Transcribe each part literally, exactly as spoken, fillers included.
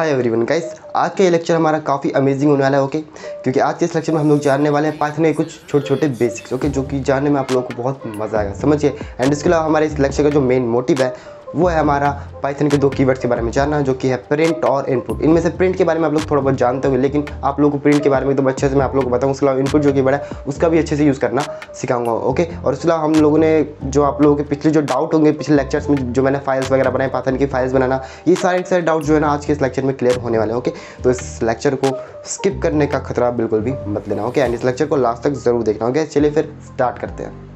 Hi everyone guys, आज का ये लेक्चर हमारा काफ़ी अमेजिंग होने वाला है। Okay okay? क्योंकि आज के इस लेक्चर में हम लोग जानने वाले हैं पाइथन के कुछ छोटे छोटे बेसिक्स। Okay okay? जो कि जानने में आप लोगों को बहुत मज़ा आएगा, समझिए। एंड इसके अलावा हमारे इस लेक्चर का जो मेन मोटिव है वो है हमारा पाइथन के दो कीवर्ड्स के बारे में जानना, जो कि है प्रिंट और इनपुट। इनमें से प्रिंट के बारे में आप लोग थोड़ा बहुत जानते होंगे, लेकिन आप लोगों को प्रिंट के बारे में एकदम अच्छे से मैं आप लोग को बताऊँ। उसके अलावा इनपुट जो कि बड़ा है उसका भी अच्छे से यूज़ करना सिखाऊंगा। ओके, और उसके अलावा हम लोगों ने जो आप लोगों के पिछले जो डाउट होंगे पिछले लेक्चर्स में, जो मैंने फाइल्स वगैरह बनाए, पाइथन की फाइल्स बनाना, ये सारे सारे डाउट जो है ना आज के इस लेक्चर में क्लियर होने वाले हैं। ओके, तो इस लेक्चर को स्किप करने का खतरा बिल्कुल भी मत लेना। ओके, एंड इस लेक्चर को लास्ट तक जरूर देखना। ओके, चलिए फिर स्टार्ट करते हैं।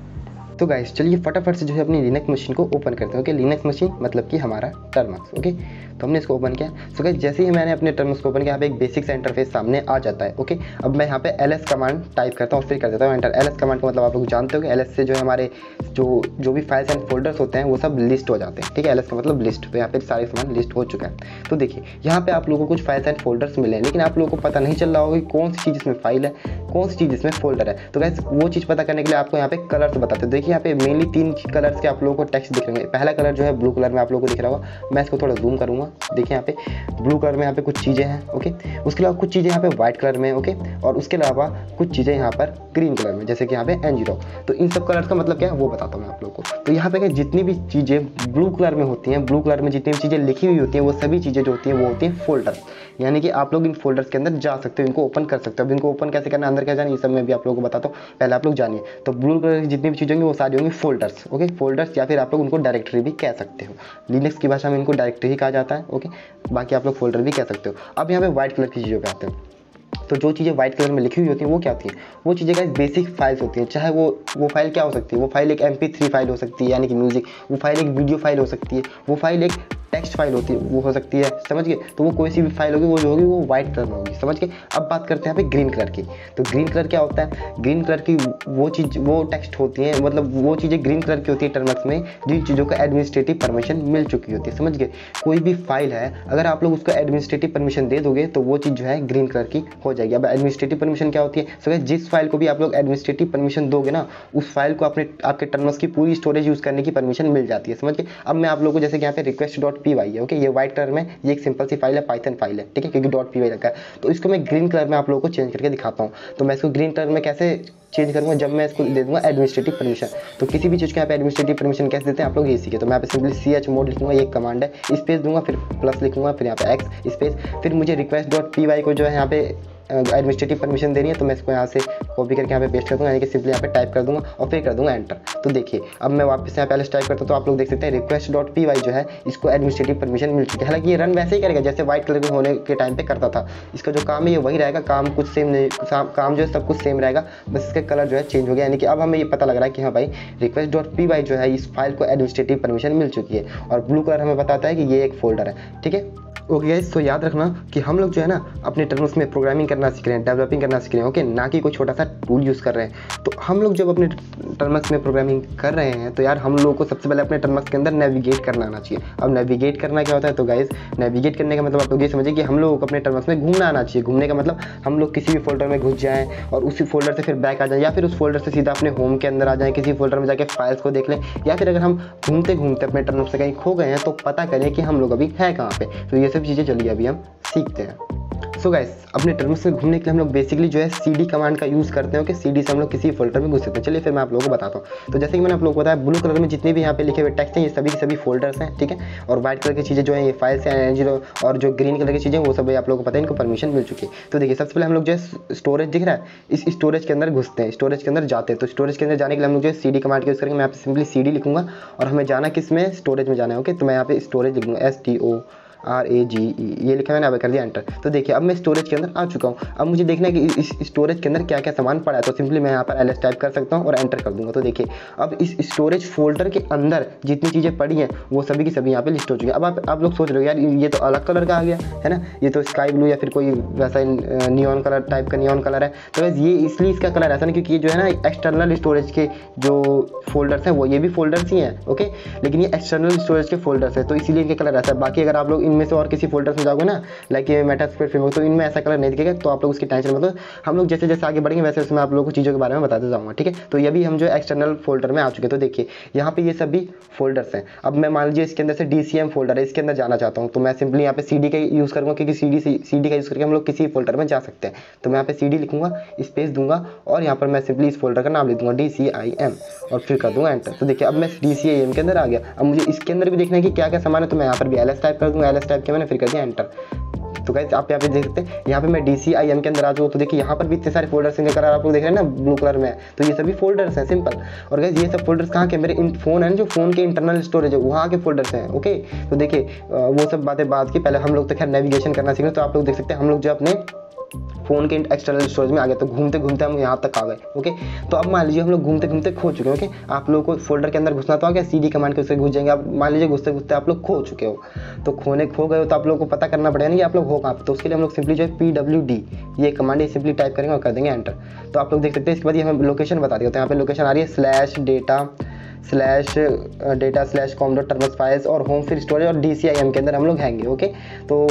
तो गाइस चलिए फटाफट से जो है अपनी लिनक्स मशीन को ओपन करते हैं। ओके, लिनक्स मशीन मतलब कि हमारा टर्मक्स। ओके, तो हमने इसको ओपन किया। सो so गाइस जैसे ही मैंने अपने टर्मक्स को ओपन किया, यहाँ पे एक बेसिक सा इंटरफेस सामने आ जाता है। ओके, अब मैं यहाँ पे एल एस कमांड टाइप करता हूँ और फिर कर देता हूँ एंटर। एल एस कमांड का मतलब आप लोग जानते हो कि एल एस से जो है हमारे जो जो भी फाइल्स एंड फोल्डर्स होते हैं वो सब लिस्ट हो जाते हैं। ठीक है, एल एस का मतलब लिस्ट। तो यहाँ पे सारे सामान लिस्ट हो चुका है। तो देखिए यहाँ पे आप लोगों को कुछ फाइल्स एंड फोल्डर्स मिले हैं, लेकिन आप लोगों को पता नहीं चल रहा होगा कि कौन सी चीज़ इसमें फाइल है, कौन सी चीज़ इसमें फोल्डर है। तो गाइस वो चीज़ पता करने के लिए आपको यहाँ पे कलर्स बताते हैं। यहाँ पे मेनली तीन कलर्स के आप लोगों को टेक्स्ट दिख रहे हैं। पहला कलर जो है ब्लू कलर में आप लोगों को दिख रहा होगा, मैं इसको थोड़ा जूम करूंगा। देखिए यहाँ पे ब्लू कलर में यहाँ पे कुछ चीज़ें हैं। ओके, उसके अलावा कुछ चीज़ें यहाँ पे व्हाइट कलर में। ओके, और उसके अलावा कुछ चीज़ें यहाँ पर ग्रीन कलर में, जैसे कि यहाँ पे एन जीरो। तो इन सब कलर्स का मतलब क्या है वो बताता हूँ मैं आप लोगों को। तो यहाँ पे जितनी भी चीज़ें ब्लू कलर में होती हैं, ब्लू कलर में जितनी भी चीज़ें लिखी हुई होती हैं, वो सभी चीज़ें जो होती हैं वो होती हैं फोल्डर। यानी कि आप लोग इन फोल्डर्स के अंदर जा सकते हो, इनको ओपन कर सकते हो। अब इनको ओपन कैसे करना, अंदर कैसे जाना, ये सब मैं भी आप लोगों को बताता हूँ। पहले आप लोग जानिए। तो ब्लू कलर की जितनी भी चीज़ें होंगी वो सारी होंगी फोल्डर्स। ओके, फोल्डर्स या फिर आप लोग उनको डायरेक्टरी भी कह सकते हो। लिनक्स की भाषा में इनको डायरेक्टरी ही कहा जाता है। ओके, बाकी आप लोग फोल्डर भी कह सकते हो। अब यहाँ पे व्हाइट कलर की चीज़ों पे आते हैं। तो जो चीज़ें व्हाइट कलर में लिखी हुई होती हैं वो क्या होती है, वो चीज़ें गाइस बेसिक फाइल्स होती हैं। चाहे वो वो फाइल क्या हो सकती है, वो फाइल एक एम पी थ्री फाइल हो सकती है यानी कि म्यूज़िक, वो फाइल एक वीडियो फाइल हो सकती है, वो फाइल एक टेक्स्ट फाइल होती है वो हो सकती है, समझिए। तो वो कोई सी भी फाइल होगी वो जो होगी वो व्हाइट कलर में होगी, समझ के। अब बात करते हैं यहाँ पे ग्रीन कलर की। तो ग्रीन कलर क्या होता है, ग्रीन कलर की वो चीज़ वो टेक्स्ट होती है, मतलब वो चीज़ें ग्रीन कलर की होती है टर्मक्स में, जिन चीज़ों को एडमिनिस्ट्रेटिव परमिशन मिल चुकी होती है, समझ गए। कोई भी फाइल है अगर आप लोग उसको एडमिनिस्ट्रेटिव परमिशन दे दोगे तो वो चीज़ जो है ग्रीन कलर की हो जाएगी। अब एडमिनिस्ट्रेटिव परमिशन क्या होती है, सो जिस फाइल को भी आप लोग एडमिनिस्ट्रेटिव परमिशन दोगे ना उस फाइल को अपने आपके टर्मक्स की पूरी स्टोरेज यूज़ करने की परमिशन मिल जाती है, समझ गए। अब मैं आप लोगों को जैसे यहाँ पे रिक्वेस्ट डॉट पी वाई है। ओके, ये व्हाइट कलर में, ये एक सिंपल सी फाइल है, पाइथन फाइल है, ठीक है, क्योंकि डॉट पी वाई लगा है। तो इसको मैं ग्रीन कलर में आप लोगों को चेंज करके दिखाता हूँ। तो मैं इसको ग्रीन कलर में कैसे चेंज करूँगा, जब मैं इसको दे दूँगा एडमिनिस्ट्रेटिव परमिशन। तो किसी भी चीज़ के यहाँ पे एडमिनिस्ट्रेटिव परमिशन कैसे देते हैं आप लोग ये सीखे। तो मैं यहाँ पे सिंपली सी एच मोड लिखूँगा, ये कमांड है, स्पेस दूंगा, फिर प्लस लिखूँगा, फिर यहाँ पे एक्स स्पेस, फिर मुझे रिक्वेस्ट डॉट पी वाई को जो है यहाँ पे एडमिनिस्ट्रेटिव परमिशन देनी है। तो मैं इसको यहाँ से कॉपी करके यहाँ पे पेस्ट कर दूँगा, यानी कि सिंपली यहाँ पे टाइप कर दूँगा और फिर कर दूँगा एंटर। तो देखिए अब मैं वापस यहाँ पहले टाइप करता हूँ तो आप लोग देख सकते हैं रिक्वेस्ट डॉट पी वाई जो है इसको एडमिनिस्ट्रेटिव परमिशन मिल चुकी है। हालांकि ये रन वैसे ही करेगा जैसे व्हाइट कलर में होने के टाइम पे करता था। इसका जो काम है ये वही रहेगा, काम कुछ सेम नहीं, काम जो है सब कुछ सेम रहेगा, बस इसका कलर जो है चेंज हो गया। यानी कि अब हमें ये पता लग रहा है कि हाँ भाई रिक्वेस्ट डॉट पी वाई जो है इस फाइल को एडमिनिस्ट्रेटिव परमिशन मिल चुकी है, और ब्लू कलर हमें बताता है कि ये एक फोल्डर है, ठीक है। ओके गाइस, तो याद रखना कि हम लोग जो है ना अपने टर्मक्स में प्रोग्रामिंग करना सीख रहे हैं, डेवलपिंग करना सीख रहे हैं। ओके, ना कि कोई छोटा सा टूल यूज़ कर रहे हैं। तो हम लोग जब अपने टर्मक्स में प्रोग्रामिंग कर रहे हैं तो यार हम लोगों को सबसे पहले अपने टर्मक्स के अंदर नेविगेट करना आना चाहिए। अब नेविगेट करना क्या होता है, तो गाइस नेविगेट करने का मतलब आप लोग ये समझिए कि हम लोगों को अपने टर्मक्स में घूमना आना चाहिए। घूमने का मतलब हम लोग किसी भी फोल्डर में घुस जाएँ और उसी फोल्डर से फिर बैक आ जाएँ, या फिर उस फोल्डर से सीधा अपने होम के अंदर आ जाएँ, किसी फोल्डर में जाकर फाइल्स को देख लें, या फिर अगर हम घूमते घूमते अपने टर्मक्स से कहीं खो गए हैं तो पता करें कि हम लोग अभी हैं कहाँ पे। तो सब चीज़ें चलिए अभी हम सीखते हैं। सो so गाइस अपने टर्मक्स में घूमने के लिए हम लोग बेसिकली जो है सी डी कमांड का यूज़ करते हैं कि सी डी से हम लोग किसी फोल्डर में घुस सकते हैं। चलिए फिर मैं आप लोगों को बताता हूँ। तो जैसे कि मैंने आप लोगों को बताया ब्लू कलर में जितने भी यहाँ पे लिखे हुए टेक्स्ट हैं ये सभी के सभी फोल्डर्स हैं, ठीक है, और व्हाइट कलर की चीज़ें जो है ये फाइल्स हैं, और जो ग्रीन कलर की चीज़ें वो सब आप लोगों को पता है इनको परमिशन मिल चुकी है। तो देखिए सबसे पहले हम लोग जो है स्टोरेज दिख रहा है, इस स्टोरेज के अंदर घुसते हैं, स्टोरेज के अंदर जाते हैं। तो स्टोरेज के अंदर जाने के लिए हम लोग जो है सी डी कमांड यूज़ करेंगे। मैं यहाँ पे सिंपली सी डी लिखूँगा और हमें जाना किस में, स्टोरेज में जाना है। ओके, तो मैं यहाँ पे स्टोरेज लिखूँगा, S T O R A G E, ये लिखा मैंने, अब कर दिया एंटर। तो देखिए अब मैं स्टोरेज के अंदर आ चुका हूँ। अब मुझे देखना है कि इस स्टोरेज के अंदर क्या क्या सामान पड़ा है। तो सिंपली मैं यहाँ पर एल एस टाइप कर सकता हूँ और एंटर कर दूँगा। तो देखिए अब इस स्टोरेज फोल्डर के अंदर जितनी चीज़ें पड़ी हैं वो सभी की सभी यहाँ पे लिस्ट हो चुकी है। अब आप, आप लोग सोच रहे हो यार ये तो अलग कलर का आ गया है ना, ये तो स्काई ब्लू या फिर कोई वैसा नियॉन कलर टाइप का नियॉन कलर है। तो बस ये इसलिए इसका कलर ऐसा ना, क्योंकि ये जो है ना एक्सटर्नल स्टोरेज के जो फोल्डर्स हैं वो ये भी फोल्डर्स ही हैं। ओके, लेकिन ये एक्सटर्नल स्टोरेज के फोल्डर्स हैं तो इसीलिए इनके कलर ऐसा है। बाकी अगर आप लोग इनमें से और किसी फोल्डर्स में जाओगे ना, लाइक ये मेटास्क्रिप्ट फ्रेमवर्क, तो इनमें ऐसा कलर नहीं दिखेगा। तो आप लोग उसकी टेंशन मतलब हम लोग जैसे जैसे आगे बढ़ेंगे वैसे उसमें आप लोगों को चीज़ों के बारे में बताते जाऊँगा, ठीक है। तो ये भी हम जो एक्सटर्नल फोल्डर में आ चुके, तो देखिए यहाँ पे ये सभी फोल्डर्स हैं। अब मैं मान लीजिए इसके अंदर से डी सी एम फोल्डर है, इसके अंदर जाना चाहता हूँ, तो मैं सिंपली यहाँ पे सी डी का यूज़ करूँगा, क्योंकि सी डी सी डी का यूज़ करके हम लोग किसी फोल्डर में जा सकते हैं। तो मैं यहाँ पे सी डी लिखूँगा, स्पेस दूंगा और यहाँ पर मैं सिंपली इस फोल्डर का नाम लिख दूँगा डी सी आई एम और फिर कर दूँगा एंटर। तो देखिए अब मैं डी सी आई एम के अंदर आ गया। अब मुझे इसके अंदर भी देखना है कि क्या क्या सामान है, तो मैं यहाँ पर भी एल एस टाइप कर दूँगा, एल एस टाइप के मैंने फिर कर दिया एंटर। तो गाइस आप यहाँ पे देख सकते हैं, यहाँ पे मैं डी सी आई एम के अंदर आ जाऊँ, तो देखिए यहाँ पर भी इतने सारे फोल्डर्स हैं, कलर आप लोग देख रहे हैं ना ब्लू कलर में, तो ये सभी फोल्डर्स हैं सिंपल। और गाइस ये सब फोल्डर्स कहाँ के, मेरे इन फोन है जो फोन के इंटरनल स्टोरेज है वहाँ के फोल्डर्स हैं, ओके। तो देखिए वो सब बातें बाद की, पहले हम लोग तो खैर नेविगेशन करना सीखें। तो आप लोग देख सकते हैं हम लोग जो अपने फोन के एक्सटर्नल स्टोरेज में आ गए, तो घूमते घूमते हम यहाँ तक आ गए, ओके। तो अब मान लीजिए हम लोग घूमते घूमते खो चुके हैं, ओके। आप लोगों को फोल्डर के अंदर घुसना तो आ गया, सीडी कमांड के उससे घुस जाएंगे आप, मान लीजिए घुसते घुसते आप लोग खो चुके हो, तो खोने खो गए हो तो आप लोगों को पता करना पड़ेगा कि आप लोग हो कहाँ पे। तो उसके लिए हम लोग सिंपली जो है पी डब्ल्यू डी ये कमांड ये सिंपली टाइप करेंगे और कर देंगे एंटर। तो आप लोग देख सकते हैं इसके बाद ये हमें लोकेशन बता देते हैं। यहाँ पर लोकेशन आ रही है slash data slash data slash com dot Termux files और होम फिर स्टोरेज और डी सी आई एम के अंदर हम लोग हैंगे, ओके। तो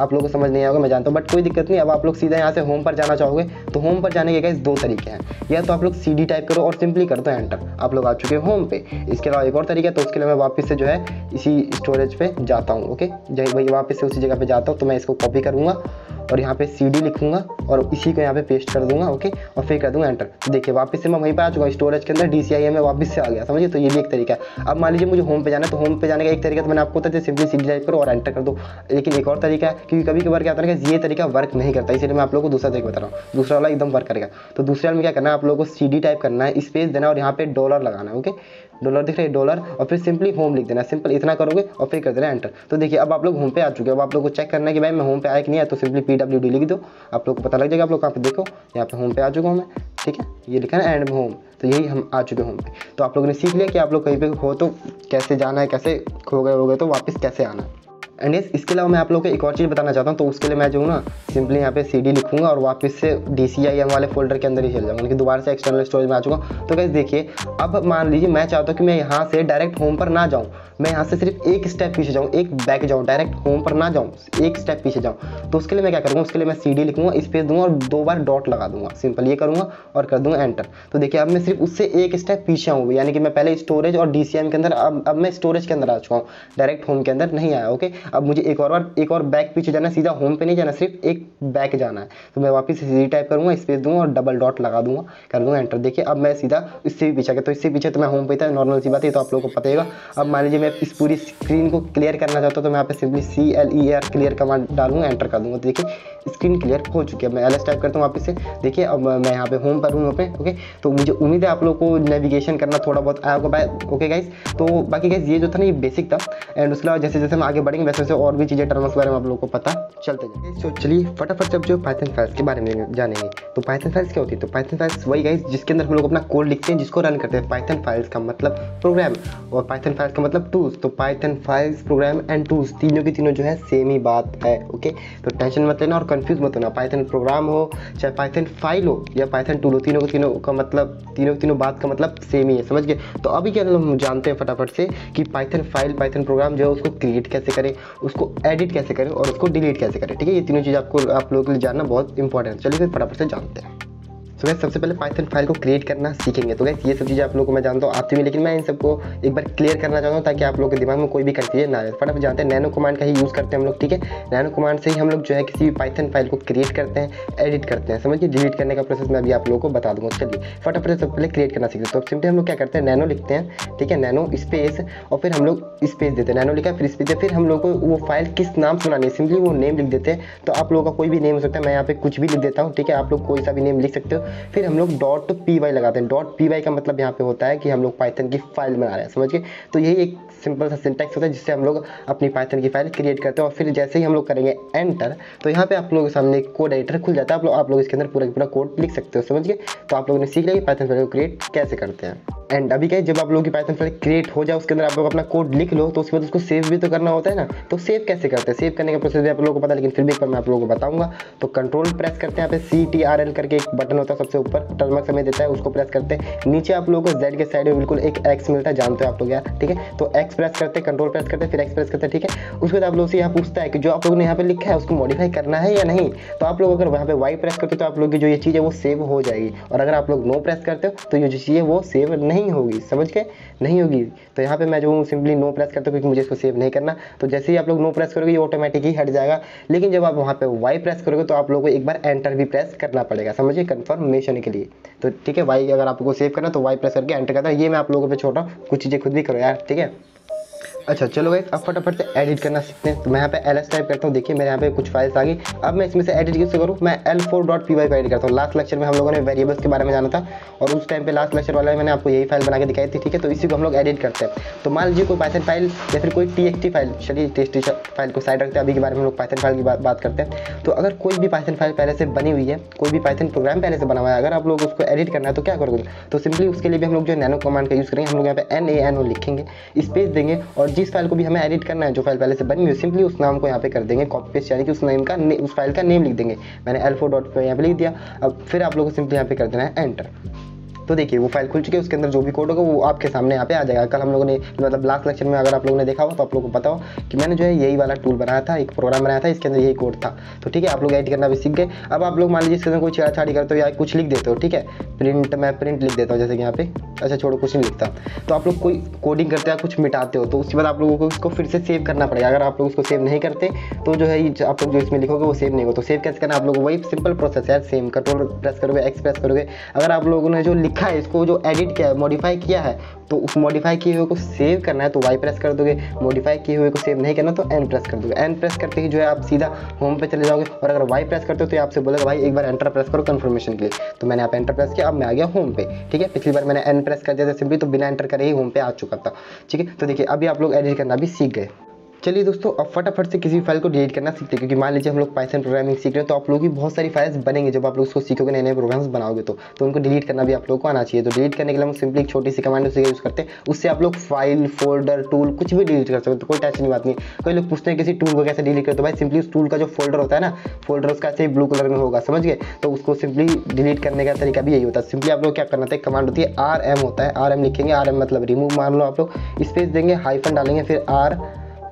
आप लोगों को समझ नहीं आएगा मैं जानता हूँ, बट कोई दिक्कत नहीं। अब आप लोग सीधा यहाँ से होम पर जाना चाहोगे, तो होम पर जाने के गाइस दो तरीके हैं, या तो आप लोग सी डी टाइप करो और सिंपली कर दो एंटर, आप लोग आ चुके हैं होम पे। इसके अलावा एक और तरीका है, तो उसके लिए मैं वापस से जो है इसी स्टोरेज पे जाता हूँ, ओके, वही वापस से उसी जगह पे जाता हूँ। तो मैं इसको कॉपी करूँगा और यहाँ पे सी डी लिखूँगा और इसी को यहाँ पे पेस्ट कर दूँगा, ओके, और फिर कर दूँगा एंटर। तो देखिए वापस से मैं वहीं पर आ चुका हूँ, स्टोरेज के अंदर डी सी आई एम में वापस से आ गया, समझिए। तो ये भी एक तरीका है। अब मान लीजिए मुझे होम पे जाना है, तो होम पे जाने का एक तरीका तो मैंने आपको बताया, सिंपली सी डी टाइप करो और एंटर कर दो। लेकिन एक और तरीका है, क्योंकि कभी कभार क्या होता है कि ये तरीका वर्क नहीं करता, इसलिए मैं आप लोगों को दूसरा तरीका बता रहा हूँ, दूसरा वाला एकदम वर्क करेगा। तो दूसरे में क्या करना है, आप लोगों को सी डी टाइप करना है, स्पेस देना और यहाँ पे डॉलर लगाना है, ओके, डॉलर दिख रहा है डॉलर, और फिर सिंपली होम लिख देना, सिंपल इतना करोगे और फिर कर देना एंटर। तो देखिए अब आप लोग होम पे आ चुके हो। अब आप लोग को चेक करना है कि भाई मैं होम पे आया कि नहीं आया, तो सिंपली पी डब्ल्यू डी लिख दो, आप लोग को पता लग जाएगा आप लोग कहाँ पे। देखो यहाँ पे होम पे आ चुका हूँ मैं, ठीक है, ये लिखा है एंड होम, तो यही हम आ चुके होम पे। तो आप लोगों ने सीख लिया कि आप लोग कहीं पे हो तो कैसे जाना है, कैसे खो गए हो गए तो वापस कैसे आना है। एंड यस, इसके अलावा मैं आप लोगों को एक और चीज़ बताना चाहता हूँ। तो उसके लिए मैं जो हूँ ना सिंपली यहाँ पे सी डी लिखूँगा और वापस से डी सी आई एम वाले फोल्डर के अंदर ही चल जाऊँगा, लेकिन दोबारा से एक्सटर्नल स्टोरेज में आ चुका हूँ। तो गाइस देखिए, अब मान लीजिए मैं चाहता हूँ कि मैं यहाँ से डायरेक्ट होम पर ना जाऊँ, मैं यहाँ से सिर्फ एक स्टेप पीछे जाऊँ, एक बैक जाऊँ, डायरेक्ट होम पर ना जाऊँ, एक स्टेप पीछे जाऊँ। तो उसके लिए मैं क्या करूँगा, उसके लिए मैं सी डी लिखूँगा, स्पेस दूँगा और दो बार डॉट लगा दूँगा, सिंपल ये करूँगा और कर दूँगा एंटर। तो देखिए अब मैं सिर्फ उससे एक स्टेप पीछे आऊँ, यानी कि मैं पहले स्टोरेज और डी सी आई एम के अंदर, अब अब मैं स्टोरेज के अंदर आ चुका हूँ, डायरेक्ट होम के अंदर नहीं आया, ओके। अब मुझे एक और बार एक और बैक पीछे जाना, सीधा होम पे नहीं जाना, सिर्फ एक बैक जाना है। तो मैं वापस सी टाइप करूँगा, स्पेस दूंगा और डबल डॉट लगा दूंगा, कर दूंगा एंटर। देखिए अब मैं सीधा इससे भी पीछे गया, तो इससे पीछे तो मैं होम पे था, नॉर्मल सी बात है, तो आप लोगों को पता ही है। अब मान लीजिए मैं इस पूरी स्क्रीन को क्लियर करना चाहता हूँ, तो मैं यहाँ पे simply C L E R clear command डालूंगा, एंटर कर दूँगा। तो देखिए स्क्रीन क्लियर हो चुकी है। मैं एल एस टाइप करता हूँ वापस से, देखिए अब मैं यहाँ पे होम पर हूँ, यहाँ पे, ओके। तो मुझे उम्मीद है आप लोग को नेविगेशन करना थोड़ा बहुत आया होगा, ओके गाइज। तो बाकी गाइज ये जो था ना ये बेसिक था, एंड उसके अलावा जैसे जैसे हम आगे बढ़ेंगे वैसे वैसे और भी चीज़ें टर्मक्स बारे में आप लोगों को पता चलते जाए। तो चलिए फटाफट जब जो पाइथन फाइल्स के बारे में जानेंगे। तो पाइथन फाइल्स क्या होती है, तो पाइथन फाइल्स वही गाइस जिसके अंदर हम लोग अपना कोड लिखते हैं, जिसको रन करते हैं। पाइथन फाइल्स का मतलब प्रोग्राम और पाइथन फाइल्स का मतलब टूल्स। तो Python files, program and tools तीनों की तीनों जो है सेम ही बात है, ओके। तो टेंशन मत लेना और कन्फ्यूज मत होना, पाइथन प्रोग्राम हो चाहे पाइथन फाइल हो या पाइथन टूल हो, तीनों तीनों का मतलब तीनों तीनों बात का मतलब सेम ही है, समझ गए। तो अभी क्या हम जानते हैं फटाफट से कि पाइथन फाइल, पाइथन प्रोग्राम जो है उसको क्रिएट कैसे करें, उसको एडिट कैसे करें और उसको डिलीट कैसे करें, ठीक है। ये तीनों चीज़ आपको आप लोगों के लिए जानना बहुत इंपॉर्टेंट है। चलिए फिर फटाफट से जानते हैं। तो so गाइस सबसे पहले पाइथन फाइल को क्रिएट करना सीखेंगे। तो गाइस ये सब चीज़ें आप लोगों को मैं जानता हूँ आती हुई, लेकिन मैं इन सबको एक बार क्लियर करना चाहता हूँ ताकि आप लोगों के दिमाग में कोई भी कंफ्यूजन ना आए। फटाफट जानते हैं नैनो कमांड का ही यूज़ करते हैं हम लोग, ठीक है। नैनो कमांड से ही हम लोग जो है किसी भी पाइथन फाइल को क्रिएट करते हैं, एडिट करते हैं, समझिए। डिलीट करने का प्रोसेस मैं अभी आप लोगों को बता दूँगा। चलिए फटाफट सबसे पहले क्रिएट करना सीखते हैं। तो सिंपली हम लोग क्या करते हैं, नैनो लिखते हैं, ठीक है, नैनो स्पेस और फिर हम लोग स्पेस देते हैं, नैनो लिखा फिर स्पेस, फिर हम लोग को वो फाइल किस नाम से बनानी है, सिंपली वो नेम लिख देते हैं। तो आप लोगों का कोई भी नेम हो सकता है, मैं यहाँ पे कुछ भी लिख देता हूँ, ठीक है, आप लोग कोई सा भी नेम लिख सकते हो। फिर हम लोग डॉट पी वाई लगाते हैं। डॉट पी वाई का मतलब यहाँ पे होता है कि हम लोग पाइथन की फाइल बना रहे हैं, समझ गए। तो यही एक सिंपल सा सिंटैक्स होता है जिससे हम लोग अपनी पाइथन की फाइल क्रिएट करते हैं। और फिर जैसे ही हम लोग करेंगे एंटर, तो यहाँ पे आप लोगों के सामने कोड एडिटर खुल जाता है, आप लोग आप लोग इसके अंदर पूरा पूरा कोड लिख सकते हो, समझ गए। तो आप लोगों ने सीख लिया कि पाइथन फाइल को क्रिएट कैसे करते हैं। एंड अभी क्या, जब आप लोगों की पाइथन फाइल क्रिएट हो जाए, उसके अंदर आप लोग अपना कोड लिख लो, तो उसके बाद उसको सेव भी तो करना होता है ना। तो सेव कैसे करते हैं, सेव करने का प्रोसेस भी आप लोगों को पता है, लेकिन फिर भी एक बार मैं आप लोगों को बताऊंगा। तो कंट्रोल प्रेस करते हैं, यहाँ पे सी टी आर एल करके एक बटन होता है सबसे ऊपर, टर्मक्स हमें देता है, उसको प्रेस करते हैं। नीचे आप लोगों को जेड के साइड में बिल्कुल एक एक्स मिलता है, जानते हो आप लोग यार, ठीक है। तो एक्स एक्स प्रेस करते, कंट्रोल प्रेस करते, फिर एक्स प्रेस करते, ठीक है। उसके बाद आप लोग से यहाँ पूछता है कि जो आप लोगों ने यहाँ पे लिखा है उसको मॉडिफाई करना है या नहीं। तो आप लोग अगर वहाँ पे वाई प्रेस करते हो तो आप लोग की जो ये चीज़ है वो सेव हो जाएगी, और अगर आप लोग नो प्रेस करते हो तो ये जो चीज़ है वो सेव नहीं होगी, समझ के नहीं होगी। तो यहाँ पर मैं जो हूँ सिंपली नो प्रेस करता हूँ क्योंकि मुझे इसको सेव नहीं करना। तो जैसे ही आप लोग नो प्रेस करोगे ये ऑटोमेटिक ही हट जाएगा, लेकिन जब आप वहाँ पर वाई प्रेस करोगे तो आप लोग को एक बार एंटर भी प्रेस करना पड़ेगा, समझिए कन्फर्मेशन के लिए। तो ठीक है, वाई अगर आपको सेव करना तो वाई प्रेस करके एंटर करना। ये मैं आप लोगों पर छोटा कुछ चीज़ें खुद भी करो यार, ठीक है। अच्छा चलो गाइस, अब फटाफट से एडिट करना सीखते हैं। तो मैं यहाँ पे एल एस टाइप करता हूँ, देखिए मेरे यहाँ पे कुछ फाइल्स आ गई। अब मैं इसमें से एडिट कैसे करूँ, मैं L four dot P Y को एडिट करता हूँ। लास्ट लेक्चर में हम लोगों ने वेरिएबल्स के बारे में जाना था, और उस टाइम पे लास्ट लेक्चर वाला मैंने आपको यही फाइल बना के दिखाई थी, ठीक है। तो इसी को हम लोग एडिट करते हैं। तो मान लीजिए कोई पाइथन फाइल या फिर कोई टी एक्स टी फाइल, चलिए टी एक्स टी फाइल को साइड रखते हैं, अभी के बारे में हम लोग पाइथन फाइल की बात करते हैं। तो अगर कोई भी पाइथन फाइल पहले से बनी हुई है, कोई भी पाइथन प्रोग्राम पहले से बना हुआ है, अगर आप लोग उसको एडिट करना है तो क्या करोगे, तो सिंपली उसके लिए भी हम लोग जो नैनो कमांड का यूज़ करेंगे। हम लोग यहाँ पे एन ए एन ओ लिखेंगे, स्पेस देंगे, और जिस फाइल को भी हमें एडिट करना है, जो फाइल पहले से बनी हुई है, सिंपली उस नाम को यहाँ पे कर देंगे कॉपी पेस्ट, यानी कि उस नाम का उस फाइल का नेम लिख देंगे। मैंने एल फोर डॉट पे यहाँ पे लिख दिया। अब फिर आप लोगों को सिंपली यहाँ पे कर देना है एंटर। तो देखिए वो फाइल खुल चुकी है, उसके अंदर जो भी कोड होगा वो आपके सामने यहाँ पे आ जाएगा। कल हम लोगों ने मतलब लास्ट लेक्चर में अगर आप लोगों ने देखा हो तो आप लोगों को पता हो कि मैंने जो है यही वाला टूल बनाया था, एक प्रोग्राम बनाया था, इसके अंदर यही कोड था। तो ठीक है, आप लोग एडिट करना भी सीख गए। अब आप लोग मान लीजिए इसके अंदर कोई छेड़छाड़ी करते हो या कुछ लिख देते हो, ठीक है। प्रिंट मैं प्रिंट लिख देता हूँ, जैसे कि यहाँ पे, अच्छा छोड़ो कुछ नहीं लिखता। तो आप लोग कोई कोडिंग करते हो, कुछ मिटाते हो, तो उसके बाद आप लोगों को इसको फिर से सेव करना पड़ेगा। अगर आप लोग उसको सेव नहीं करते तो जो है आप लोग जो इसमें लिखोगे वो सेव नहीं होगा। तो सेव कैसे करना, आप लोग वही सिंपल प्रोसेस है, सेम कंट्रोल प्रेस करोगे, एक्स प्रेस करोगे। अगर आप लोगों ने जो है इसको जो एडिट किया है, मॉडिफाई किया है, तो उस मॉडिफाई किए हुए को सेव करना है तो वाई प्रेस कर दोगे, मॉडिफाई किए हुए को सेव नहीं करना तो एन प्रेस कर दोगे। एन प्रेस करते ही जो है आप सीधा होम पे चले जाओगे, और अगर वाई प्रेस करते हो तो आपसे बोलेगा भाई एक बार एंटर प्रेस करो कंफर्मेशन के लिए। तो मैंने यहाँ पे एंटर प्रेस किया, अब मैं आ गया होम पे, ठीक है। पिछली बार मैंने एन प्रेस कर दिया था सिंपली, तो बिना एंटर करे ही होम पे आ चुका था, ठीक है। तो देखिए अभी आप लोग एडिट करना भी सीख गए। चलिए दोस्तों, अब फटाफट से किसी फाइल को डिलीट करना सीखते हैं, क्योंकि मान लीजिए हम लोग पाइथन प्रोग्रामिंग सीख रहे हैं तो आप लोग की बहुत सारी फाइल्स बनेंगे। जब आप लोग उसको सीखोगे, नए नए प्रोग्राम्स बनाओगे तो तो उनको डिलीट करना भी आप लोगों को आना चाहिए। तो डिलीट करने के लिए हम सिंपली एक छोटी सी कमांड उससे यूज़ करते हैं, उससे आप लोग फाइल, फोल्डर, टूल कुछ भी डिलीट कर सकते हो, तो कोई टेंशन की बात नहीं। कई लोग पूछते हैं किसी टूल को कैसे डिलीट करते, तो भाई सिंपली उस टूल का जो फोल्डर होता है ना, फोल्डर उसका ऐसे ब्लू कलर में होगा, समझ गए। तो उसको सिंपली डिलीट करने का तरीका भी यही होता है। सिंपली आप लोग क्या करना है, एक कमांड होती है आर एम होता है, आर एम लिखेंगे, आर एम मतलब रिमूव मान लो आप लोग, स्पेस देंगे, हाइफन डालेंगे, फिर आर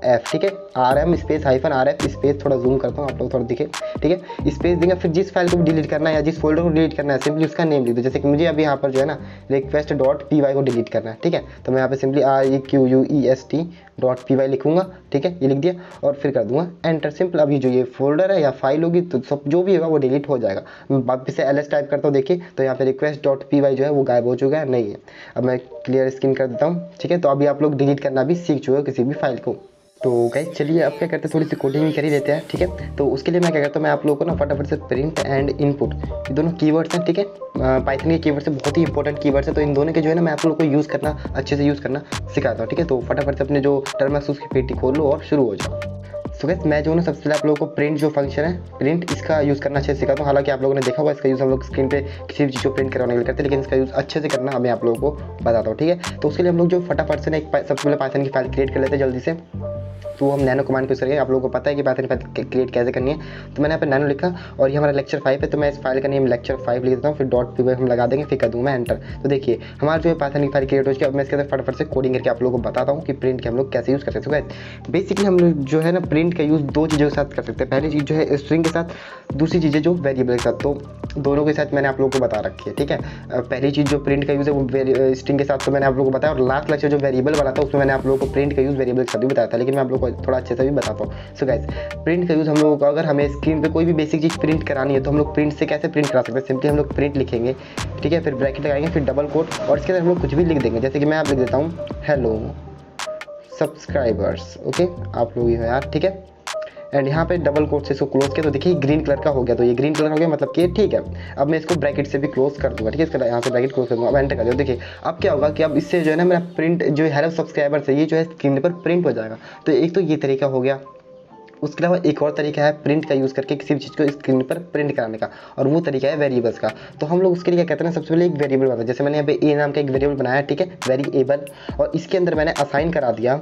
एफ, ठीक है। R M space hyphen R F space, थोड़ा जूम करता हूँ आप लोग थोड़ा दिखे, ठीक है। स्पेस देंगे, फिर जिस फाइल को भी डिलीट करना है या जिस फोल्डर को डिलीट करना है सिंपली उसका नेम लिख दो। जैसे कि मुझे अभी यहाँ पर जो है ना रिक्वेस्ट डॉट पी वाई को डिलीट करना है, ठीक है। तो मैं यहाँ पे simply R E Q U E S T dot P Y लिखूंगा, ठीक है, ये लिख दिया, और फिर कर दूंगा एंटर। सिंपल अभी जो ये फोल्डर है या फाइल होगी तो सब जो भी होगा वो डिलीट हो जाएगा। मैं वापस से एल एस टाइप करता हूँ, देखिए तो यहाँ पे रिक्वेस्ट डॉट पी वाई जो है वो गायब हो चुका है, नहीं है। अब मैं क्लियर स्क्रीन कर देता हूँ, ठीक है। तो अभी आप लोग डिलीट करना भी सीख चुके हो किसी भी फाइल को। तो गाइस चलिए अब क्या करते हैं, थोड़ी सी कोडिंग ही कर ही देते हैं, ठीक है। तो उसके लिए मैं क्या करता हूँ, मैं आप लोगों को ना फटाफट से प्रिंट एंड इनपुट, ये दोनों कीवर्ड्स हैं, ठीक है। पाइथन के कीवर्ड्स से बहुत ही इंपॉर्टेंट कीवर्ड्स है, तो इन दोनों के जो है ना मैं आप लोगों को यूज़ करना, अच्छे से यूज़ करना सिखाता हूँ, ठीक है। तो फटाफट से अपने जो टर्मक्स उसकी पेटी खोल लो और शुरू हो जाओ। सो गाइस मैं जो है ना सबसे पहले आप लोगों को प्रिंट जो फंक्शन है, प्रिंट इसका यूज़ करना अच्छे से सिखाता हूँ। हालांकि आप लोगों ने देखा होगा इसका यूज़ हम लोग स्क्रीन पे किसी भी चीज़ को प्रिंट करवाने के लिए करते हैं, लेकिन इसका यूज़ अच्छे से करना हमें आप लोगों को बताता हूँ, ठीक है। तो उसके लिए हम लोग जो फटाफट से ना एक सबसे पहले पाइथन की फाइल क्रिएट कर लेते हैं जल्दी से। तो हम नैनो कमांड को यूज़ करेंगे, आप लोगों को पता है कि पाइथन फाइल क्रिएट कैसे करनी है। तो मैंने यहाँ पर नैनो लिखा, और ये हमारा लेक्चर फाइव है, तो मैं इस फाइल का नेम लेक्चर फाइव लिख देता हूँ, फिर डॉट पी वाई हम लगा देंगे, फिर कर दूँगा एंटर। तो देखिए हमारा जो है पाइथन की फाइल क्रिएट हो चुकी है। अब मैं इसके अंदर फटाफट से कोडिंग करके आप लोगों को बताता हूँ कि प्रिंट के हम लोग कैसे यूज़ कर सकते हैं। बेसिकली हम लोग जो है ना प्रिंट का यूज़ दो चीज़ों के साथ कर सकते हैं, पहली चीज़ जो है स्ट्रिंग के साथ, दूसरी चीज़ है जो वेरिएबल के साथ। तो दोनों के साथ मैंने आप लोगों को बता रखी है, ठीक है। पहली चीज़ जो प्रिंट का यूज़ है वो स्ट्रिंग के साथ तो मैंने आप लोगों को बताया, और लास्ट लेक्चर जो वेरिएबल वाला था उसमें मैंने आप लोगों को प्रिंट का यूज़ वेरिएबल के साथ भी बताया था, लेकिन मैं आप लोगों को थोड़ा अच्छे से भी बता पाऊँ। सो गाइस प्रिंट का यूज़ हम लोगों को, अगर हमें स्क्रीन पे कोई भी बेसिक चीज़ प्रिंट करानी है तो हम लोग प्रिंट से कैसे प्रिंट करा सकते हैं, सिंपली हम लोग प्रिंट लिखेंगे, ठीक है, फिर ब्रैकेट लगाएंगे, फिर डबल कोट, और इसके अंदर हम लोग कुछ भी लिख देंगे। जैसे कि मैं आप लिख देता हूँ हेलो सब्सक्राइबर्स, ओके आप लोग ही हो यार, ठीक है। एंड यहाँ पे डबल कोट से इसको क्लोज किया तो देखिए ग्रीन कलर का हो गया, तो ये ग्रीन कलर हो गया मतलब कि ठीक है। अब मैं इसको ब्रैकेट से भी क्लोज कर दूंगा, ठीक है, इसका यहाँ से ब्रैकेट क्लोज कर दूँगा। अब एंटर कर दो, देखिए अब क्या होगा कि अब इससे जो है ना मेरा प्रिंट जो हेलो सब्सक्राइबर्स है ये जो है स्क्रीन पर प्रिंट हो जाएगा। तो एक तो ये तरीका हो गया, उसके अलावा एक और तरीका है प्रिंट का यूज़ करके किसी भी चीज़ को स्क्रीन पर प्रिंट कराने का, और वो तरीका है वेरिएबल्स का। तो हम लोग उसके लिए क्या कहते हैं, सबसे पहले एक वेरिएबल बनाते हैं। जैसे मैंने यहाँ पे ए नाम का एक वेरिएबल बनाया, ठीक है, वेरिएबल, और इसके अंदर मैंने असाइन करा दिया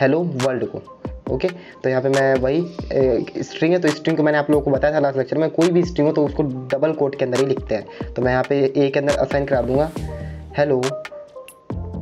हेलो वर्ल्ड को, ओके। तो यहाँ पे मैं वही स्ट्रिंग है, तो स्ट्रिंग को मैंने आप लोगों को बताया था लास्ट लेक्चर में, कोई भी स्ट्रिंग हो तो उसको डबल कोट के अंदर ही लिखते हैं। तो मैं यहाँ पे ए के अंदर असाइन करा दूंगा हेलो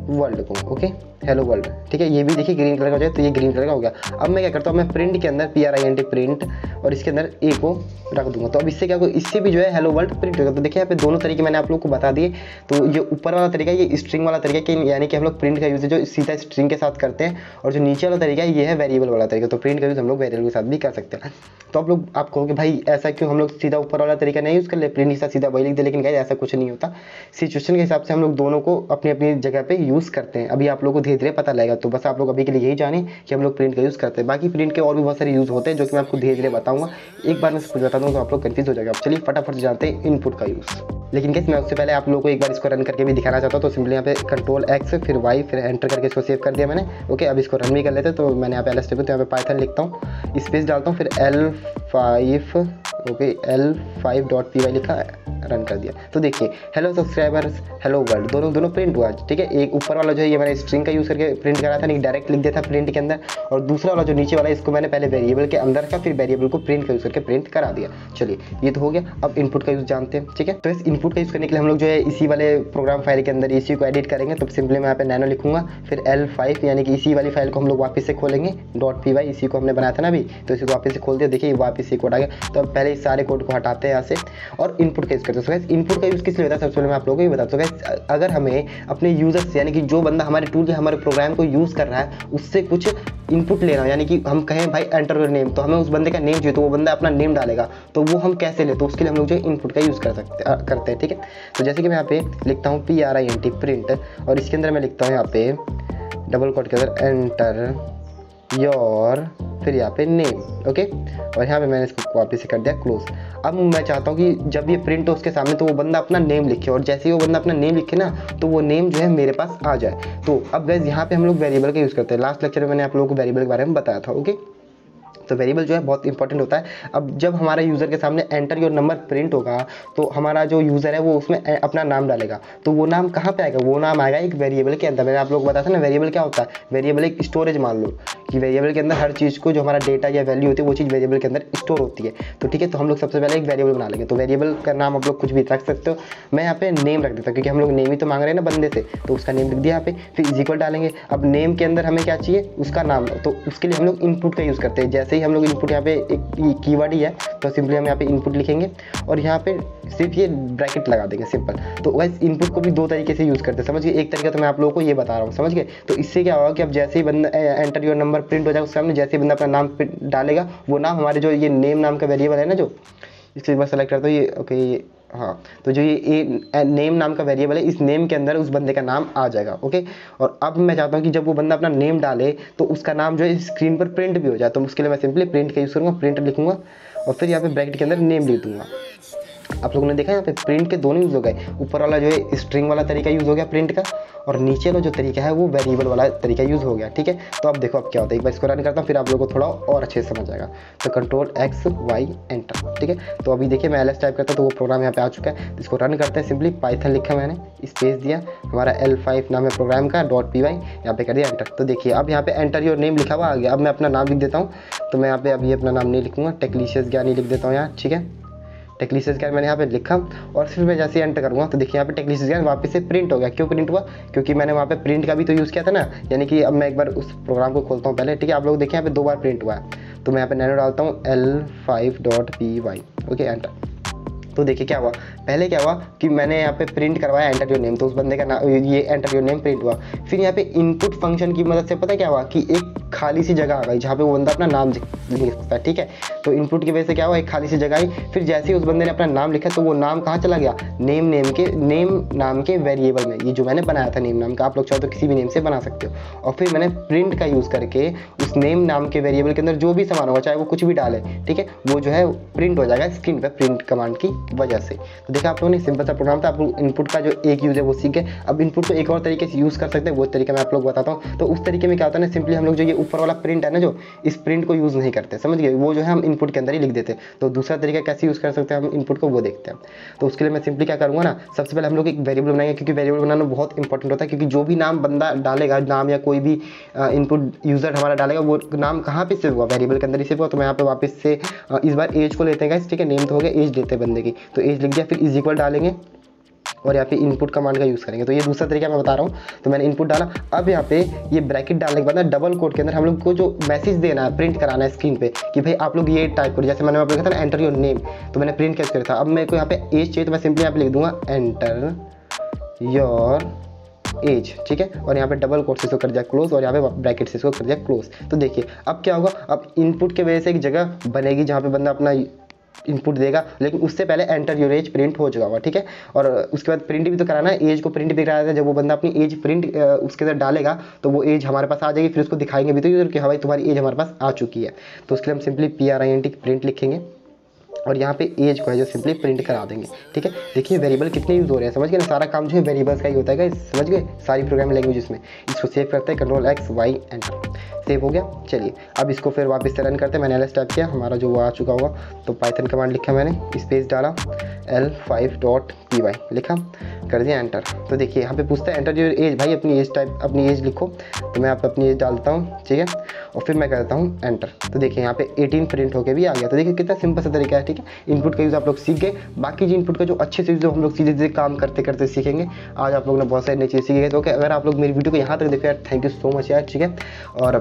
वर्ल्ड को, ओके। हेलो वर्ल्ड, ठीक है। ये भी देखिए ग्रीन कलर का हो जाए तो ये ग्रीन कलर का हो गया। अब मैं क्या करता हूँ, मैं प्रिंट के अंदर P R I N T print और इसके अंदर ए को रख दूंगा, तो अब इससे क्या, इससे भी जो है हेलो वर्ल्ड प्रिंट होगा। तो देखिए यहाँ पे दोनों तरीके मैंने आप लोग को बता दिए। तो ये ऊपर वाला तरीका है, ये स्ट्रिंग वाला तरीका है, यानी कि हम लोग प्रिंट का यूज़ जो सीधा स्ट्रिंग के साथ करते हैं, और जो नीचे वाला तरीका है ये है वेरिएबल वाला तरीका। तो प्रिंट का यूज़ हम लोग वेरिएबल के साथ भी कर सकते हैं। तो आप लोग आप कहोगे भाई ऐसा क्यों, हम लोग सीधा ऊपर वाला तरीका नहीं यूज़ कर ले, प्रिंट के सीधा वही लिख दे, लेकिन गाइस ऐसा कुछ नहीं होता। सिचुएशन के हिसाब से हम लोग दोनों को अपनी अपनी जगह पे यूज़ करते हैं। अभी आप लोगों को धीरे धीरे पता लगेगा, तो बस आप लोग अभी के लिए यही जाने कि हम लोग प्रिंट का यूज़ करते हैं। बाकी प्रिंट के और भी बहुत सारे यूज़ होते हैं जो कि मैं आपको धीरे धीरे बताऊँगा। एक बार मैं कुछ बता दूँ तो आप लोग कन्फ्यूज़ हो जाएगा। आप चलिए फटाफट जानते हैं इनपुट का यूज़। लेकिन गाइस मैं उससे पहले आप लोगों को एक बार इसको रन करके भी दिखाना चाहता हूँ। तो सिंपली यहाँ पे कंट्रोल एक्स फिर वाई फिर एंटर करके इसको सेव कर दिया मैंने। ओके, अब इसको रन भी कर लेते हैं। तो मैंने यहाँ पे एल एस टेबल, तो यहाँ पे पाइथन लिखता हूँ, स्पेस डालता हूँ, फिर L five okay L five dot P Y लिखा, रन कर दिया। तो देखिए हेलो सब्सक्राइबर्स, हेलो वर्ल्ड, दोनों दोनों प्रिंट हुआ, ठीक है। एक ऊपर वाला जो है ये मैंने स्ट्रिंग का यूज़ करके प्रिंट कराया था, नहीं डायरेक्ट लिख दिया था प्रिंट के अंदर, और दूसरा वाला जो नीचे वाला इसको मैंने पहले वेरिएबल के अंदर का फिर वेरिएबल को प्रिंट का यूज़ करके प्रिंट करा दिया। चलिए ये तो हो गया। अब इनपुट का यूज़ जानते हैं, ठीक है। तो इस इनपुट का यूज़ करने के लिए हम लोग जो है इसी वाले प्रोग्राम फाइल के अंदर इसी को एडिट करेंगे। तो सिंपली मैं यहाँ पे नैनो लिखूंगा, फिर एल फाइव यानी कि इसी वाली फाइल को हम लोग वापस से खोलेंगे, डॉट पी वाई इसी को हमने बनाया था ना अभी, तो इसी को वापस से खोल दिया। देखिए वापस ये कोड आ गया। तो अब पहले इस सारे कोड को हटाते हैं यहाँ से और इनपुट का यूज़ करते हैं। इनपुट का यूज़ किस लिए होता है सबसे पहले मैं आप लोगों को ये बताता हूँ। अगर हमें अपने यूजर्स यानी कि जो बंदा हमारे टूल या हमारे प्रोग्राम को यूज़ कर रहा है उससे कुछ इनपुट लेना हो, यानी कि हम कहें भाई एंटर योर नेम, तो हमें उस बंदे का नेम चाहिए, तो वो बंदा अपना नेम डालेगा, तो वो हम कैसे ले, तो उसके लिए हम लोग जो इनपुट का यूज़ कर सकते करते हैं, ठीक है। तो जैसे कि मैं यहाँ पे लिखता हूँ P R I N T print, और इसके अंदर मैं लिखता हूँ यहाँ पे डबल कोट के अंदर एंटर योर, फिर यहाँ पे नेम, ओके, और यहाँ पे मैंने इसको वापस से कर दिया क्लोज। अब मैं चाहता हूँ कि जब ये प्रिंट हो उसके सामने तो वो बंदा अपना नेम लिखे, और जैसे ही वो बंदा अपना नेम लिखे ना तो वो नेम जो है मेरे पास आ जाए। तो अब गाइस यहाँ पे हम लोग वेरिएबल का यूज़ करते हैं। लास्ट लेक्चर में मैंने आप लोगों को वेरिएबल के बारे में बताया था, ओके। तो वेरिएबल जो है बहुत इंपॉर्टेंट होता है। अब जब हमारा यूज़र के सामने एंटर योर नंबर प्रिंट होगा तो हमारा जो यूज़र है वो उसमें अपना नाम डालेगा, तो वो नाम कहाँ पे आएगा, वो नाम आएगा एक वेरिएबल के अंदर। मैंने आप लोग को बताया था ना वेरिएबल क्या होता है। वेरिएबल एक स्टोरेज, मान लो कि वेरिएबल के अंदर हर चीज़ को जो हमारा डेटा या वैल्यू होती है वो चीज़ वेरिएबल के अंदर स्टोर होती है। तो ठीक है, तो हम लोग सबसे पहले एक वेरिएबल बना लेंगे। तो वेरिएबल का नाम आप लोग कुछ भी रख सकते हो। मैं यहाँ पे नेम रख देता हूँ क्योंकि हम लोग नेम ही तो मांग रहे हैं ना बंदे से, तो उसका नेम लिख दिया यहाँ पे, फिर इज इक्वल डालेंगे। अब नेम के अंदर हमें क्या चाहिए, उसका नाम, तो उसके लिए हम लोग इनपुट का यूज़ करते हैं। जैसे हम लोग इनपुट यहाँ पे एक कीवर्ड ही है, तो सिंपली हम यहाँ पे इनपुट लिखेंगे और यहाँ पे सिर्फ ये ब्रैकेट लगा देंगे, सिंपल। तो वैसे इनपुट को भी दो तरीके से यूज़ करते हैं, समझ गए। एक तरीका तो मैं आप लोगों को ये बता रहा हूँ, समझ गए। तो इससे क्या होगा कि अब जैसे ही बंदा एंटर योर नंबर प्रिंट हो जाएगा, उसके सामने जैसे ही बंदा अपना नाम डालेगा, वो नाम हमारे जो ये नेम नाम का वेरिएबल है ना, जो इसलिए मैं सेलेक्ट करता हूँ ये, ओके ये, हाँ, तो जो ये ए, नेम नाम का वेरिएबल है, इस नेम के अंदर उस बंदे का नाम आ जाएगा, ओके। और अब मैं चाहता हूँ कि जब वो बंदा अपना नेम डाले तो उसका नाम जो है स्क्रीन पर प्रिंट भी हो जाए। तो उसके लिए मैं सिंपली प्रिंट का यूज़ करूँगा, प्रिंट लिखूँगा और फिर यहाँ पे ब्रैकेट के अंदर नेम लिख दूँगा। आप लोगों ने देखा यहाँ पे प्रिंट के दोनों यूज़ हो गए। ऊपर वाला जो है स्ट्रिंग वाला तरीका यूज़ हो गया प्रिंट का, और नीचे वाला जो तरीका है वो वेरिएबल वाला तरीका यूज़ हो गया, ठीक है। तो आप देखो अब क्या होता है, एक बार इसको रन करता हूँ फिर आप लोगों को थोड़ा और अच्छे से समझ आएगा। तो कंट्रोल एक्स वाई एंटर, ठीक है। तो अभी देखिए मैं एल एस टाइप करता हूँ तो वो प्रोग्राम यहाँ पे आ चुका है। तो इसको रन करते हैं, सिंपली पाइथन लिखा मैंने, स्पेस दिया, हमारा एल फाइव नाम है प्रोग्राम का, डॉट पी वाई यहाँ पे कर दिया एंटर। तो देखिए अब यहाँ पे एंटर योर नेम लिखा हुआ आ गया। अब मैं अपना नाम लिख देता हूँ, तो मैं यहाँ पे अभी अपना नाम नहीं लिखूँगा, टेक्लिशियस ज्ञान लिख देता हूँ यहाँ, ठीक है। टेक्लिशियस ज्ञान मैंने यहाँ पे लिखा और फिर मैं जैसे एंटर करूँगा तो देखिए यहाँ पे टेक्लिशियस ज्ञान वापस से प्रिंट हो गया। क्यों प्रिंट हुआ, क्योंकि मैंने वहाँ पे प्रिंट का भी तो यूज़ किया था ना, यानी कि अब मैं एक बार उस प्रोग्राम को खोलता हूँ पहले, ठीक है। आप लोग देखिए यहाँ पे दो बार प्रिंट हुआ है। तो मैं यहाँ पे नैनो डालता हूँ L five dot P Y, okay enter. तो देखिए क्या हुआ, पहले क्या हुआ कि मैंने यहाँ पे प्रिंट करवाया एंटर योर नेम, तो उस बंदे का नाम ये एंटर योर नेम प्रिंट हुआ। फिर यहाँ पे इनपुट फंक्शन की मदद से पता क्या हुआ कि एक खाली सी जगह आ गई जहाँ पे वो बंदा अपना नाम लिख सकता है, ठीक है। तो इनपुट की वजह से क्या हुआ, एक खाली सी जगह आई। फिर जैसे ही उस बंदे ने अपना नाम लिखा तो वो नाम कहाँ चला गया, नेम नेम के नेम नाम के वेरिएबल में, ये जो मैंने बनाया था नेम नाम का। आप लोग चाहो तो किसी भी नेम से बना सकते हो। और फिर मैंने प्रिंट का यूज़ करके उस नेम नाम के वेरिएबल के अंदर जो भी सामान होगा, चाहे वो कुछ भी डाले, ठीक है, वो जो है प्रिंट हो जाएगा स्क्रीन पर प्रिंट कमांड की वजह से। तो देखा आप लोगों ने, सिंपल सा प्रोग्राम था। आप लोग इनपुट का जो एक यूज़ है वो सीख गए। अब इनपुट को एक और तरीके से यूज़ कर सकते हैं, वो तरीका मैं आप लोग बताता हूँ। तो उस तरीके में क्या होता है ना, सिंपली हम लोग जो ये ऊपर वाला प्रिंट है ना, जो इस प्रिंट को यूज़ नहीं करते, समझ गए, वो जो है हम इनपुट के अंदर ही लिख देते हैं। तो दूसरा तरीका कैसे यूज़ कर सकते हैं हम इनपुट को, वो देखते हैं। तो उसके लिए मैं सिंपली क्या करूँगा ना, सबसे पहले हम लोग एक वेरिएबल बनाएंगे, क्योंकि वेरिएबल बनाना बहुत इंपॉर्टेंट होता है। क्योंकि जो भी नाम बंदा डालेगा, नाम या कोई भी इनपुट यूज़र हमारा डालेगा, वो नाम कहाँ पर सेव हुआ, वेरिएबल के अंदर ही सेव हुआ। तो मैं यहाँ पे वापस से इस बार एज को लेते हैं, ठीक है, नेम तो हो गया, एज देते हैं बंदे की, तो एज लिख दिया, फिर इज इक्वल डालेंगे, और यहाँ पे इनपुट कमांड का यूज़ करेंगे। तो ये दूसरा तरीका मैं बता रहा हूँ। तो मैंने इनपुट डाला, अब यहाँ पे ये ब्रैकेट डालने के बाद ना डबल कोट के अंदर हम लोग को जो मैसेज देना है, प्रिंट कराना है स्क्रीन पे कि भाई आप लोग ये टाइप करो। जैसे मैंने आप लोग कहा था ना एंटर योर नेम, तो मैंने प्रिंट कैसे करा था। अब मेरे को यहाँ पे एज चाहिए, तो मैं सिंपली यहाँ पे लिख दूंगा एंटर योर एज, ठीक है। और यहाँ पे डबल कोट से इसको कर दिया क्लोज, और यहाँ पे ब्रैकेट से इसको कर दिया क्लोज। तो देखिए अब क्या होगा, अब इनपुट के वजह से एक जगह बनेगी जहाँ पे बंदा अपना इनपुट देगा, लेकिन उससे पहले एंटर योर एज प्रिंट हो चुका होगा, ठीक है। और उसके बाद प्रिंट भी तो कराना है, एज को प्रिंट भी कराया था। जब वो बंदा अपनी एज प्रिंट उसके अंदर डालेगा तो वो एज हमारे पास आ जाएगी, फिर उसको दिखाएंगे भी तो यूजर कि हाँ भाई तुम्हारी एज हमारे पास आ चुकी है। तो उसके लिए हम simply P R I N T print लिखेंगे और यहाँ पे एज को है जो सिंपली प्रिंट करा देंगे, ठीक है। देखिए वेरिएबल कितने यूज़ हो रहे हैं, समझ गए ना। सारा काम जो है वेरिएबल्स का ही होता है, समझ गए, सारी प्रोग्रामिंग लैंग्वेजेस में। इसको सेव करते हैं, control X Y enter, save हो गया। चलिए अब इसको फिर वापस से रन करते हैं। मैंने एल एस टाइप किया, हमारा जो वो आ चुका होगा। तो पाइथन कमांड लिखा मैंने, स्पेस डाला L five dot P Y लिखा, कर दिया एंटर। तो देखिए यहाँ पे पूछता है एंटर योर एज, भाई अपनी एज टाइप अपनी एज लिखो। तो मैं यहाँ पे अपनी एज डालता हूँ, ठीक है, और फिर मैं करता हूँ एंटर। तो देखिए यहाँ पे अठारह प्रिंट होके भी आ गया। तो देखिए कितना सिंपल सा तरीका है, ठीक है। इनपुट का यूज़ आप लोग सीख गए, बाकी जो इनपुट का जो अच्छे से जो हम लोग सीधे सीधे काम करते करते सीखेंगे। आज आप लोग ने बहुत सारी नई चीज़ें सीखी है। तो ओके, अगर आप लोग मेरी वीडियो को यहाँ तक देखो यार, थैंक यू सो मच यार, ठीक है। और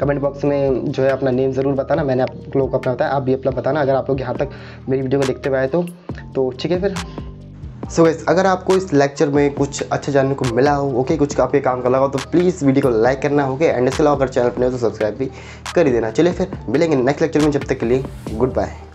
कमेंट बॉक्स में जो है अपना नेम ज़रूर बताना, मैंने आप लोगों को अपना बताया, आप भी अपना बताना अगर आप लोग यहाँ तक मेरी वीडियो को देखते हुए आए तो, तो ठीक है फिर। सो so गाइस, अगर आपको इस लेक्चर में कुछ अच्छा जानने को मिला हो, ओके, कुछ आपके काम का लगा हो, तो प्लीज़ वीडियो को लाइक करना, ओके, एंड इसके अलावा अगर चैनल पर नहीं हो तो सब्सक्राइब भी कर ही देना। चलिए फिर मिलेंगे नेक्स्ट लेक्चर में, जब तक के लिए गुड बाय।